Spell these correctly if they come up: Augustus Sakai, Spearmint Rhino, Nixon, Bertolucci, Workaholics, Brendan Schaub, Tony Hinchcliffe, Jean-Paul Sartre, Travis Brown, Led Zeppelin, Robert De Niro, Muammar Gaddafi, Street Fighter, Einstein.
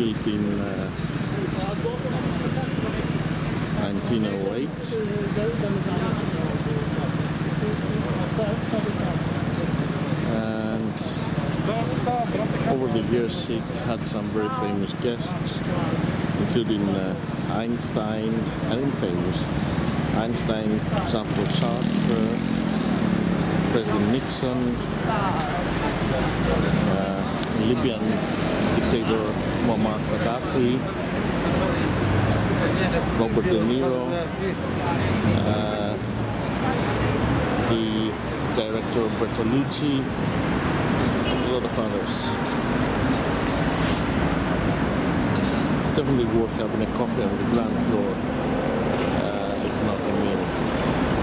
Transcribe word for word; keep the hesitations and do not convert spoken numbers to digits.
Street in uh, nineteen oh eight. And over the years it had some very famous guests, including uh, Einstein, and famous Einstein, Jean-Paul Sartre, President Nixon, uh, Libyan dictator Muammar Gaddafi, Robert De Niro, uh, the director Bertolucci, and a lot of others. It's definitely worth having a coffee on the ground floor.